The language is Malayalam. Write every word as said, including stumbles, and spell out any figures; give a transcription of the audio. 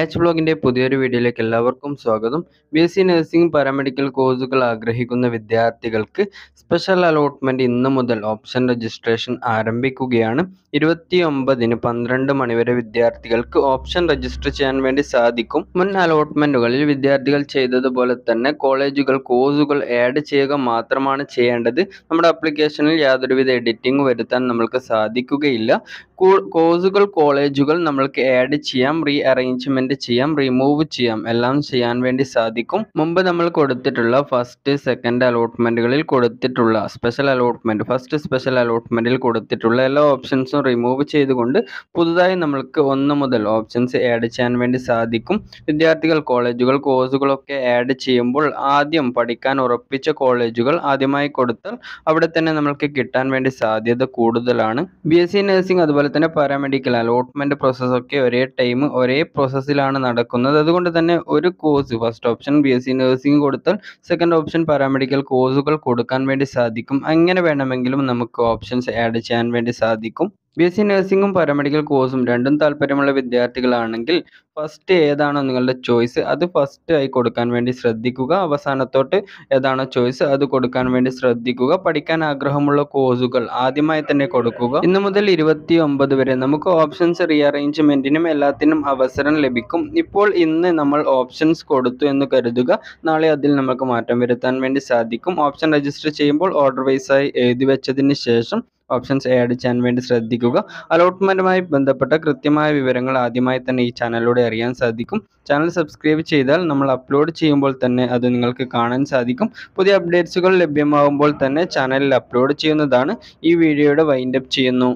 എച്ച് വ്ളോഗിൻ്റെ പുതിയൊരു വീഡിയോയിലേക്ക് എല്ലാവർക്കും സ്വാഗതം. B S C nursing paramedical കോഴ്സുകൾ ആഗ്രഹിക്കുന്ന വിദ്യാർത്ഥികൾക്ക് സ്പെഷ്യൽ അലോട്ട്മെൻറ്റ് ഇന്ന് മുതൽ ഓപ്ഷൻ രജിസ്ട്രേഷൻ ആരംഭിക്കുകയാണ്. ഇരുപത്തി ഒമ്പതിന് പന്ത്രണ്ട് മണിവരെ വിദ്യാർത്ഥികൾക്ക് ഓപ്ഷൻ രജിസ്റ്റർ ചെയ്യാൻ വേണ്ടി സാധിക്കും. മുൻ അലോട്ട്മെൻറ്റുകളിൽ വിദ്യാർത്ഥികൾ ചെയ്തതുപോലെ തന്നെ കോളേജുകൾ കോഴ്സുകൾ ആഡ് ചെയ്യുക മാത്രമാണ് ചെയ്യേണ്ടത്. നമ്മുടെ അപ്ലിക്കേഷനിൽ യാതൊരുവിധ എഡിറ്റിംഗ് വരുത്താൻ നമ്മൾക്ക് സാധിക്കുകയില്ല. കോഴ്സുകൾ കോളേജുകൾ നമ്മൾക്ക് ആഡ് ചെയ്യാം, റീ അറേഞ്ച്മെൻറ്റ് ചെയ്യാം, റിമൂവ് ചെയ്യാം, എല്ലാം ചെയ്യാൻ വേണ്ടി സാധിക്കും. മുമ്പ് നമ്മൾ കൊടുത്തിട്ടുള്ള ഫസ്റ്റ് സെക്കൻഡ് അലോട്ട്മെൻറ്റുകളിൽ കൊടുത്തിട്ടുള്ള സ്പെഷ്യൽ അലോട്ട്മെൻറ്റ് ഫസ്റ്റ് സ്പെഷ്യൽ അലോട്ട്മെൻറ്റിൽ കൊടുത്തിട്ടുള്ള എല്ലാ ഓപ്ഷൻസും റിമൂവ് ചെയ്തുകൊണ്ട് പുതുതായി നമ്മൾക്ക് ഒന്ന് മുതൽ ഓപ്ഷൻസ് ആഡ് ചെയ്യാൻ വേണ്ടി സാധിക്കും. വിദ്യാർത്ഥികൾ കോളേജുകൾ കോഴ്സുകളൊക്കെ ആഡ് ചെയ്യുമ്പോൾ ആദ്യം പഠിക്കാൻ ഉറപ്പിച്ച കോളേജുകൾ ആദ്യമായി കൊടുത്താൽ അവിടെ തന്നെ നമ്മൾക്ക് കിട്ടാൻ വേണ്ടി സാധ്യത കൂടുതലാണ്. ബി എസ് സി നഴ്സിംഗ് അതുപോലെ അതുപോലെ തന്നെ പാരാമെഡിക്കൽ അലോട്ട്മെൻറ്റ് പ്രോസസ്സൊക്കെ ഒരേ ടൈം ഒരേ പ്രോസസ്സിലാണ് നടക്കുന്നത്. അതുകൊണ്ട് തന്നെ ഒരു course first option B S C nursing കൊടുത്താൽ സെക്കൻഡ് ഓപ്ഷൻ പാരാമെഡിക്കൽ കോഴ്സുകൾ കൊടുക്കാൻ വേണ്ടി സാധിക്കും. അങ്ങനെ വേണമെങ്കിലും നമുക്ക് ഓപ്ഷൻസ് ആഡ് ചെയ്യാൻ വേണ്ടി സാധിക്കും. ബി എസ് സി നഴ്സിംഗും പാരാമെഡിക്കൽ കോഴ്സും രണ്ടും താല്പര്യമുള്ള വിദ്യാർത്ഥികളാണെങ്കിൽ ഫസ്റ്റ് ഏതാണോ നിങ്ങളുടെ ചോയ്സ് അത് ഫസ്റ്റ് ആയി കൊടുക്കാൻ വേണ്ടി ശ്രദ്ധിക്കുക. അവസാനത്തോട്ട് ഏതാണോ ചോയ്സ് അത് കൊടുക്കാൻ വേണ്ടി ശ്രദ്ധിക്കുക. പഠിക്കാൻ ആഗ്രഹമുള്ള കോഴ്സുകൾ ആദ്യമായി തന്നെ കൊടുക്കുക. ഇന്നു മുതൽ ഇരുപത്തി ഒമ്പത് വരെ നമുക്ക് ഓപ്ഷൻസ് റീഅറേഞ്ച്മെൻറ്റിനും എല്ലാത്തിനും അവസരം ലഭിക്കും. ഇപ്പോൾ ഇന്ന് നമ്മൾ ഓപ്ഷൻസ് കൊടുത്തു എന്ന് കരുതുക, നാളെ അതിൽ നമുക്ക് മാറ്റം വരുത്താൻ വേണ്ടി സാധിക്കും. ഓപ്ഷൻ രജിസ്റ്റർ ചെയ്യുമ്പോൾ ഓർഡർ വൈസായി എഴുതി വെച്ചതിന് ശേഷം ഓപ്ഷൻസ് ആഡ് ചെയ്യാൻ വേണ്ടി ശ്രദ്ധിക്കുക. അലോട്ട്മെൻറ്റുമായി ബന്ധപ്പെട്ട കൃത്യമായ വിവരങ്ങൾ ആദ്യമായി തന്നെ ഈ ചാനലിലൂടെ അറിയാൻ സാധിക്കും. ചാനൽ സബ്സ്ക്രൈബ് ചെയ്താൽ നമ്മൾ അപ്ലോഡ് ചെയ്യുമ്പോൾ തന്നെ അത് നിങ്ങൾക്ക് കാണാൻ സാധിക്കും. പുതിയ അപ്ഡേറ്റ്സുകൾ ലഭ്യമാകുമ്പോൾ തന്നെ ചാനലിൽ അപ്ലോഡ് ചെയ്യുന്നതാണ്. ഈ വീഡിയോയുടെ വൈൻഡപ്പ് ചെയ്യുന്നു.